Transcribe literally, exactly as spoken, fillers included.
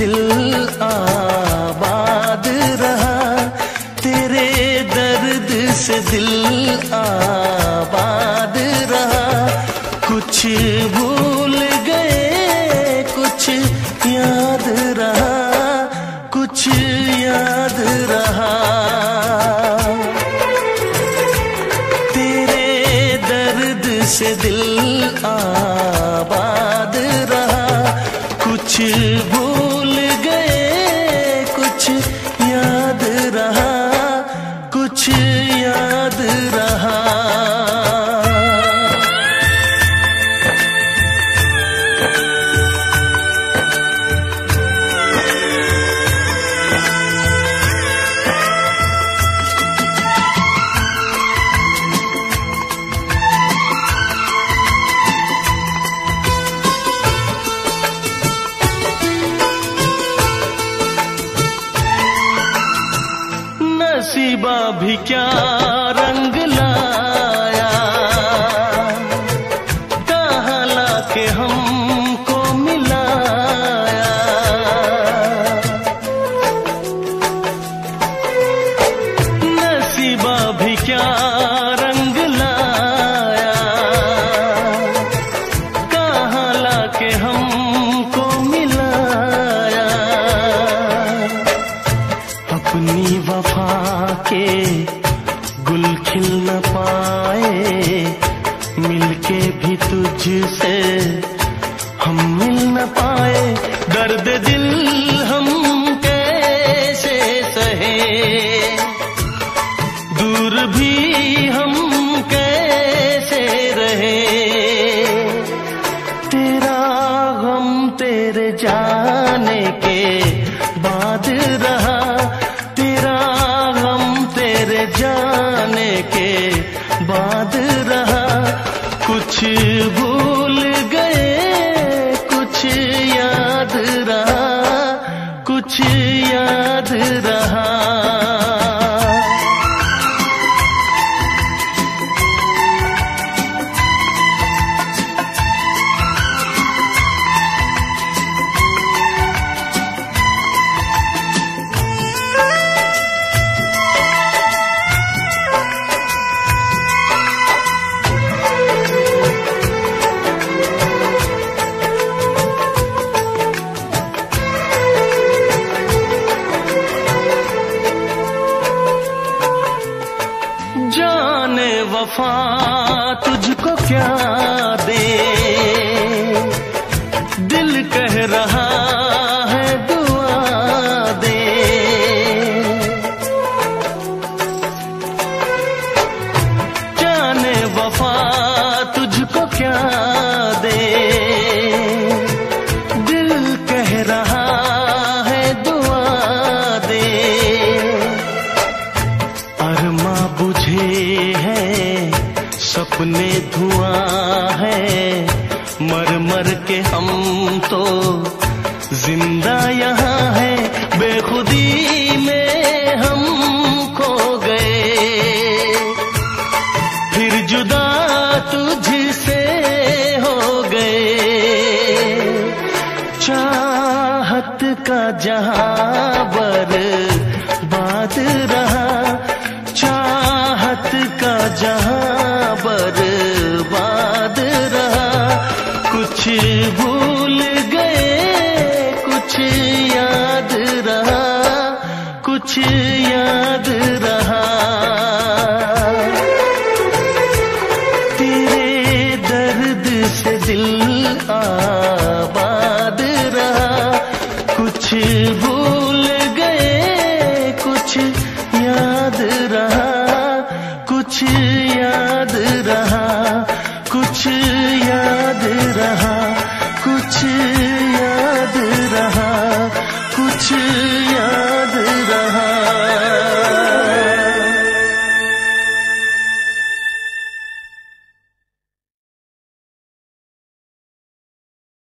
दिल आबाद रहा, तेरे दर्द से दिल आबाद रहा। कुछ भूल गए कुछ याद रहा, कुछ याद रहा। तेरे दर्द से दिल आबाद रहा, कुछ भूल गए कुछ याद रहा, कुछ याद रहा। नसीबा भी क्या रंग लाया, कहाँ लाके हमको मिलाया। नसीबा भी क्या रंग लाया, कहाँ लाके हमको मिलाया। अपनी वफा के गुल खिल न पाए, मिलके भी तुझसे हम मिल न पाए। दर्द दिल हम कैसे सहे, दूर भी हम कैसे रहे। तेरा गम तेरे जाने के बाद रहा, जाने के बाद रहा। कुछ भूल गए कुछ याद रहा, कुछ याद रहा। जाने वफा तुझको क्या दे, दिल कह रहा है दुआ दे। जाने वफा तुझको क्या दे, दिल कह रहा है दुआ दे। अरमा बुझे हैं सपने धुआं हैं, मर मर के हम तो जिंदा यहाँ हैं। बेखुदी में हम खो गए, फिर जुदा तुझसे हो गए। चाहत का जहाँ बर्बाद रहा, चाहत का जहां बर्बाद रहा। कुछ भूल गए कुछ याद रहा, कुछ याद रहा। तेरे दर्द से दिल आबाद रहा, कुछ भूल